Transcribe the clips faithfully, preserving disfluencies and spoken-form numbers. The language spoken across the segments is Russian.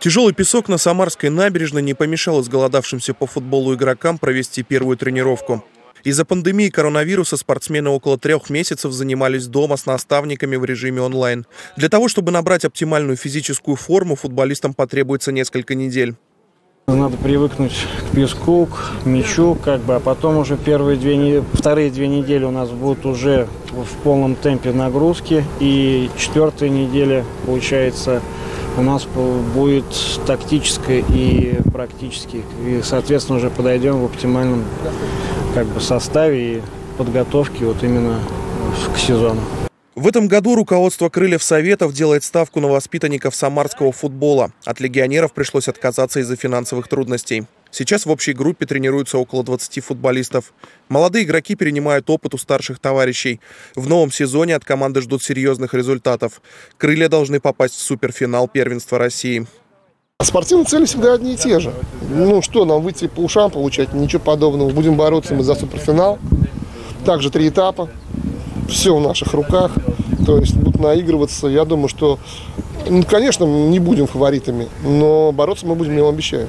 Тяжелый песок на Самарской набережной не помешал изголодавшимся по футболу игрокам провести первую тренировку. Из-за пандемии коронавируса спортсмены около трех месяцев занимались дома с наставниками в режиме онлайн. Для того, чтобы набрать оптимальную физическую форму, футболистам потребуется несколько недель. Надо привыкнуть к песку, к мячу, как бы, а потом уже первые две, вторые две недели у нас будут уже в полном темпе нагрузки. И четвертая неделя, получается, у нас будет тактическая и практически. И, соответственно, уже подойдем в оптимальном, как бы, составе и подготовке вот именно к сезону. В этом году руководство «Крыльев Советов» делает ставку на воспитанников самарского футбола. От легионеров пришлось отказаться из-за финансовых трудностей. Сейчас в общей группе тренируются около двадцати футболистов. Молодые игроки перенимают опыт у старших товарищей. В новом сезоне от команды ждут серьезных результатов. «Крылья» должны попасть в суперфинал первенства России. Спортивные цели всегда одни и те же. Ну что, нам выйти по ушам получать? Ничего подобного. Будем бороться мы за суперфинал. Также три этапа. Все в наших руках, то есть будут наигрываться. Я думаю, что, ну, конечно, не будем фаворитами, но бороться мы будем, я вам обещаю.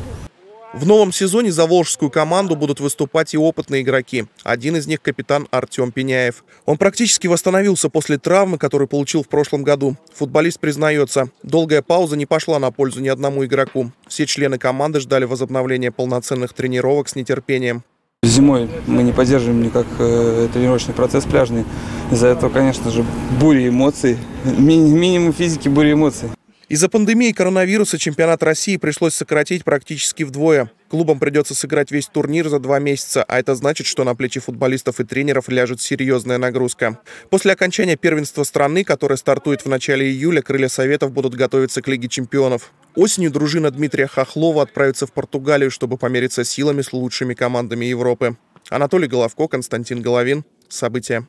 В новом сезоне за волжскую команду будут выступать и опытные игроки. Один из них – капитан Артем Пеняев. Он практически восстановился после травмы, которую получил в прошлом году. Футболист признается, долгая пауза не пошла на пользу ни одному игроку. Все члены команды ждали возобновления полноценных тренировок с нетерпением. Зимой мы не поддерживаем никак тренировочный процесс пляжный. Из-за этого, конечно же, буря эмоций. Ми- минимум физики, буря эмоций. Из-за пандемии коронавируса чемпионат России пришлось сократить практически вдвое. Клубам придется сыграть весь турнир за два месяца, а это значит, что на плечи футболистов и тренеров ляжет серьезная нагрузка. После окончания первенства страны, которое стартует в начале июля, «Крылья Советов» будут готовиться к Лиге чемпионов. Осенью дружина Дмитрия Хохлова отправится в Португалию, чтобы помериться силами с лучшими командами Европы. Анатолий Головко, Константин Головин. События.